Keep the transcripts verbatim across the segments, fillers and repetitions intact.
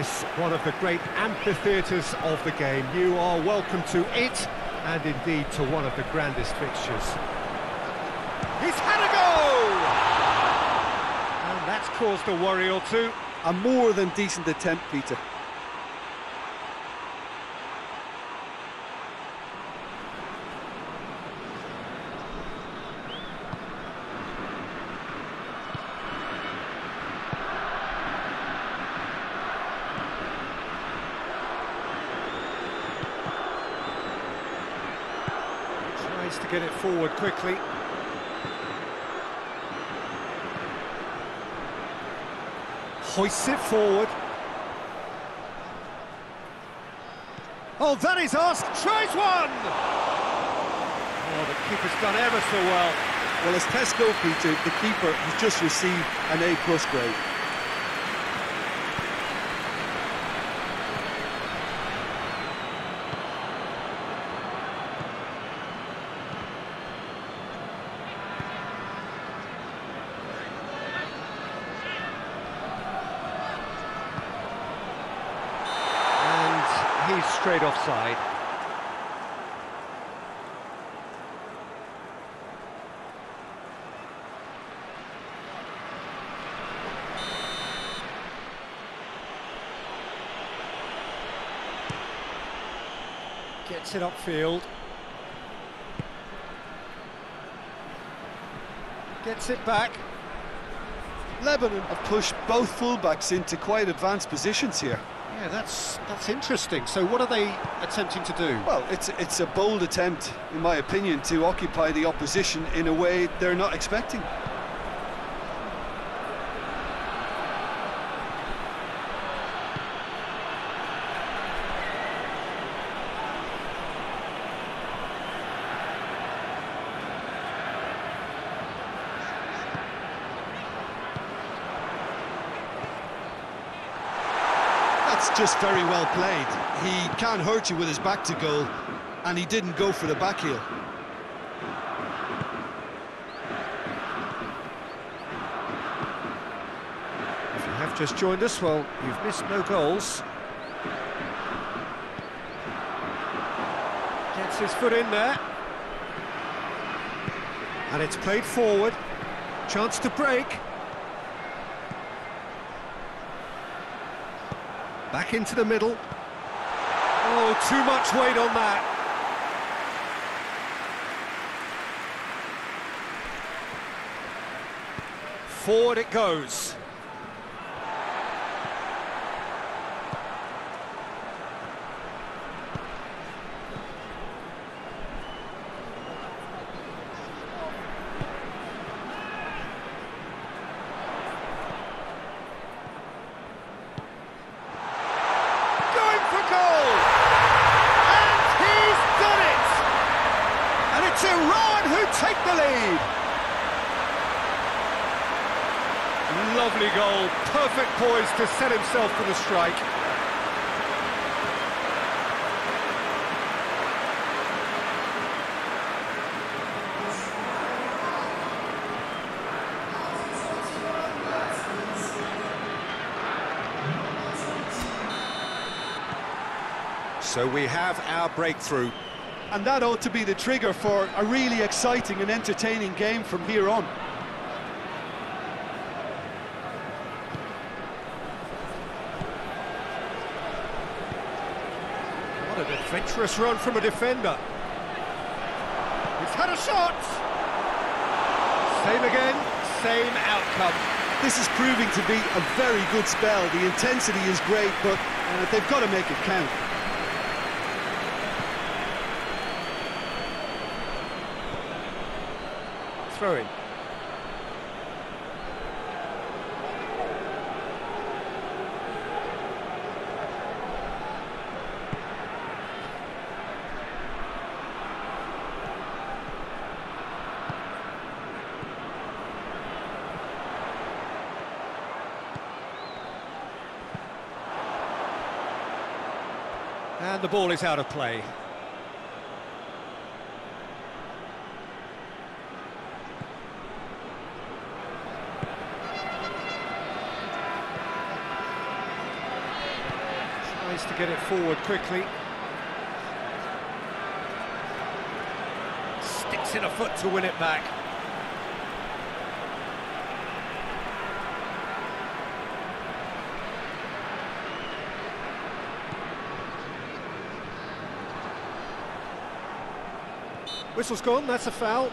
This is one of the great amphitheatres of the game. You are welcome to it, and indeed to one of the grandest fixtures. He's had a goal! And that's caused a worry or two. A more than decent attempt, Peter. To get it forward quickly. Hoists it forward. Oh, that is asked. Tries one! Oh, the keeper's done ever so well. Well, as test goalkeeper, the keeper has just received an A plus grade. He's straight offside. Gets it upfield. Gets it back. Lebanon have pushed both fullbacks into quite advanced positions here. Yeah, that's that's interesting. So what are they attempting to do? Well, it's it's a bold attempt, in my opinion, to occupy the opposition in a way they're not expecting. Just very well played. He can't hurt you with his back to goal, and he didn't go for the back heel. If you have just joined us, well, you've missed no goals. Gets his foot in there. And it's played forward. Chance to break. Back into the middle. Oh, too much weight on that. Forward it goes. Iran who take the lead. Lovely goal, perfect poise to set himself for the strike. So we have our breakthrough. And that ought to be the trigger for a really exciting and entertaining game from here on. What an adventurous run from a defender. He's had a shot! Same again, same outcome. This is proving to be a very good spell. The intensity is great, but uh, they've got to make it count. Throw in. And the ball is out of play. Tries to get it forward quickly. Sticks in a foot to win it back. Whistle's gone, that's a foul.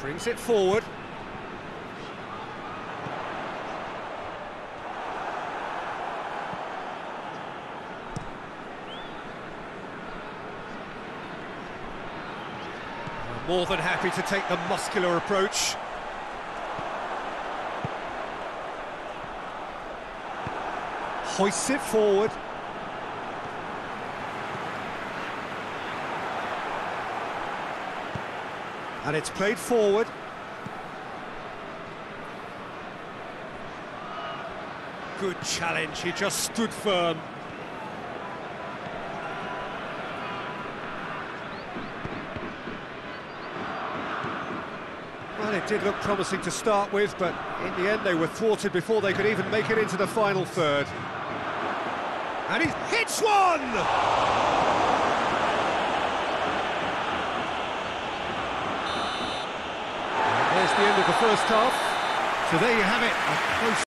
Brings it forward. More than happy to take the muscular approach. Hoists it forward. And it's played forward. Good challenge, he just stood firm. Well, it did look promising to start with, but in the end they were thwarted before they could even make it into the final third. And he hits one! And there's the end of the first half. So there you have it.